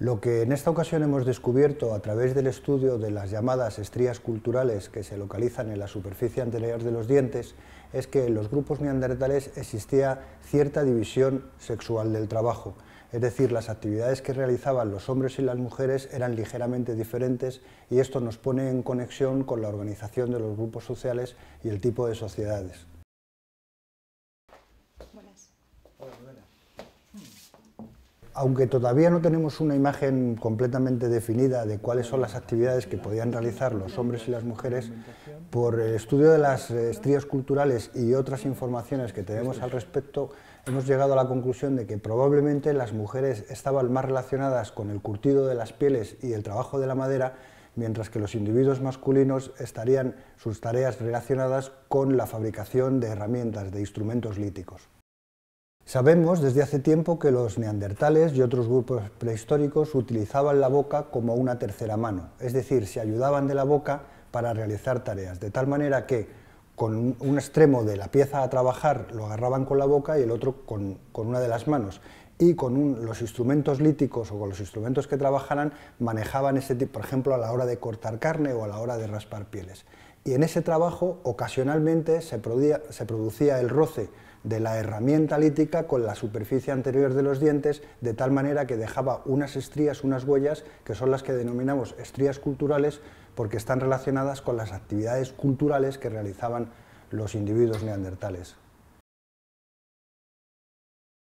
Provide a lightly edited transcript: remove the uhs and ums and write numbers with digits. Lo que en esta ocasión hemos descubierto a través del estudio de las llamadas estrías culturales que se localizan en la superficie anterior de los dientes es que en los grupos neandertales existía cierta división sexual del trabajo, es decir, las actividades que realizaban los hombres y las mujeres eran ligeramente diferentes y esto nos pone en conexión con la organización de los grupos sociales y el tipo de sociedades. Aunque todavía no tenemos una imagen completamente definida de cuáles son las actividades que podían realizar los hombres y las mujeres, por el estudio de las estrías culturales y otras informaciones que tenemos al respecto, hemos llegado a la conclusión de que probablemente las mujeres estaban más relacionadas con el curtido de las pieles y el trabajo de la madera, mientras que los individuos masculinos estarían sus tareas relacionadas con la fabricación de herramientas, de instrumentos líticos. Sabemos desde hace tiempo que los neandertales y otros grupos prehistóricos utilizaban la boca como una tercera mano, es decir, se ayudaban de la boca para realizar tareas, de tal manera que con un extremo de la pieza a trabajar lo agarraban con la boca y el otro con una de las manos, y con los instrumentos líticos o con los instrumentos que trabajaran manejaban ese tipo, por ejemplo, a la hora de cortar carne o a la hora de raspar pieles. Y en ese trabajo ocasionalmente se producía el roce de la herramienta lítica con la superficie anterior de los dientes, de tal manera que dejaba unas estrías, unas huellas, que son las que denominamos estrías culturales, porque están relacionadas con las actividades culturales que realizaban los individuos neandertales.